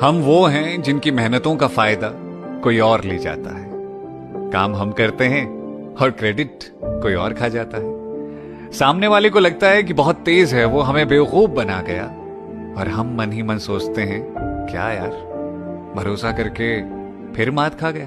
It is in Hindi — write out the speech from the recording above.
हम वो हैं जिनकी मेहनतों का फायदा कोई और ले जाता है। काम हम करते हैं और क्रेडिट कोई और खा जाता है। सामने वाले को लगता है कि बहुत तेज है वो, हमें बेवकूफ बना गया, और हम मन ही मन सोचते हैं क्या यार, भरोसा करके फिर मात खा गया।